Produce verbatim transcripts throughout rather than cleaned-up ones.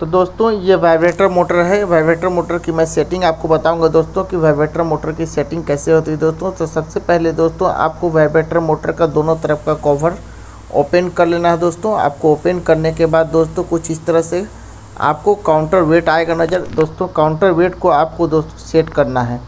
तो दोस्तों ये वाइब्रेटर मोटर है। वाइब्रेटर मोटर की मैं सेटिंग आपको बताऊंगा दोस्तों कि वाइब्रेटर मोटर की सेटिंग कैसे होती है दोस्तों। तो सबसे पहले दोस्तों आपको वाइब्रेटर मोटर का दोनों तरफ का कवर ओपन कर लेना है दोस्तों। आपको ओपन करने के बाद दोस्तों कुछ इस तरह से आपको काउंटर वेट आएगा नज़र दोस्तों। काउंटर वेट को आपको दोस्तों सेट करना है।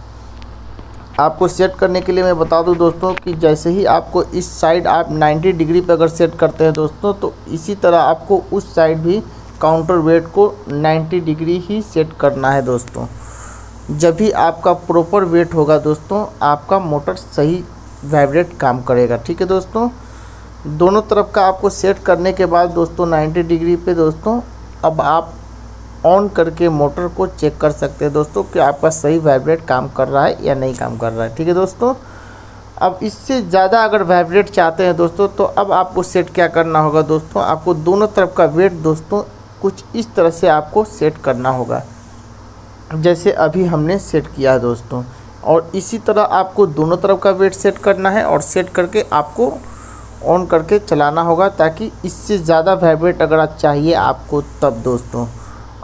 आपको सेट करने के लिए मैं बता दूं दोस्तों कि जैसे ही आपको इस साइड आप नाइन्टी डिग्री पर अगर सेट करते हैं दोस्तों तो इसी तरह आपको उस साइड भी काउंटर वेट को नाइन्टी डिग्री ही सेट करना है दोस्तों। जब भी आपका प्रॉपर वेट होगा दोस्तों आपका मोटर सही वाइब्रेट काम करेगा। ठीक है दोस्तों, दोनों तरफ का आपको सेट करने के बाद दोस्तों नाइन्टी डिग्री पे दोस्तों अब आप ऑन करके मोटर को चेक कर सकते हैं दोस्तों कि आपका सही वाइब्रेट काम कर रहा है या नहीं काम कर रहा है। ठीक है दोस्तों, अब इससे ज़्यादा अगर वाइब्रेट चाहते हैं दोस्तों तो अब आपको सेट क्या करना होगा दोस्तों, आपको दोनों तरफ का वेट दोस्तों कुछ इस तरह से आपको सेट करना होगा जैसे अभी हमने सेट किया है दोस्तों। और इसी तरह आपको दोनों तरफ का वेट सेट करना है और सेट करके आपको ऑन करके चलाना होगा ताकि इससे ज़्यादा वाइब्रेट अगर चाहिए आपको तब दोस्तों।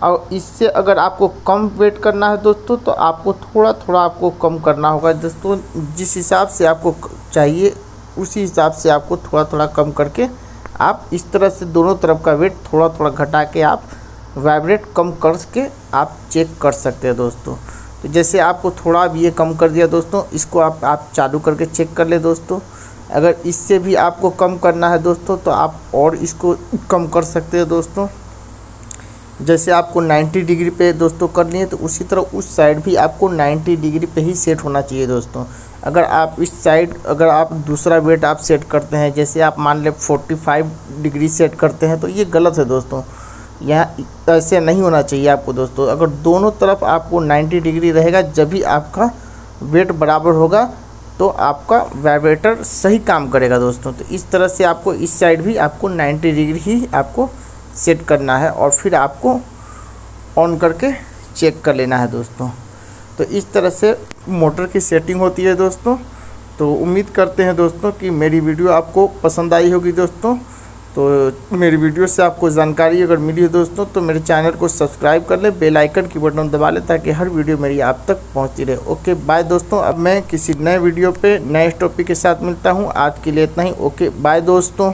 और इससे अगर आपको कम वेट करना है दोस्तों तो आपको थोड़ा थोड़ा आपको कम करना होगा दोस्तों। जिस हिसाब से आपको चाहिए उसी हिसाब से आपको थोड़ा थोड़ा कम करके आप इस तरह से दोनों तरफ का वेट थोड़ा थोड़ा घटा के आप वाइब्रेट कम करके आप चेक कर सकते हैं दोस्तों। तो जैसे आपको थोड़ा भी ये कम कर दिया दोस्तों, इसको आप आप चालू करके चेक कर ले दोस्तों। अगर इससे भी आपको कम करना है दोस्तों तो आप और इसको कम कर सकते हैं दोस्तों। जैसे आपको नाइन्टी डिग्री पे दोस्तों करनी है तो उसी तरह उस साइड भी आपको नाइन्टी डिग्री पे ही सेट होना चाहिए दोस्तों। अगर आप इस साइड अगर आप दूसरा वेट आप सेट करते हैं जैसे आप मान लें पैंतालीस डिग्री सेट करते हैं तो ये गलत है दोस्तों। यहाँ ऐसे नहीं होना चाहिए आपको दोस्तों। अगर दोनों तरफ आपको नाइन्टी डिग्री रहेगा जब भी आपका वेट बराबर होगा तो आपका वाइब्रेटर सही काम करेगा दोस्तों। तो इस तरह से आपको इस साइड भी आपको नाइन्टी डिग्री ही आपको सेट करना है और फिर आपको ऑन करके चेक कर लेना है दोस्तों। तो इस तरह से मोटर की सेटिंग होती है दोस्तों। तो उम्मीद करते हैं दोस्तों कि मेरी वीडियो आपको पसंद आई होगी दोस्तों। तो मेरी वीडियो से आपको जानकारी अगर मिली हो दोस्तों तो मेरे चैनल को सब्सक्राइब कर लें, बेल आइकन की बटन दबा लें ताकि हर वीडियो मेरी आप तक पहुंचती रहे। ओके बाय दोस्तों, अब मैं किसी नए वीडियो पे नए टॉपिक के साथ मिलता हूँ। आज के लिए इतना ही, ओके बाय दोस्तों।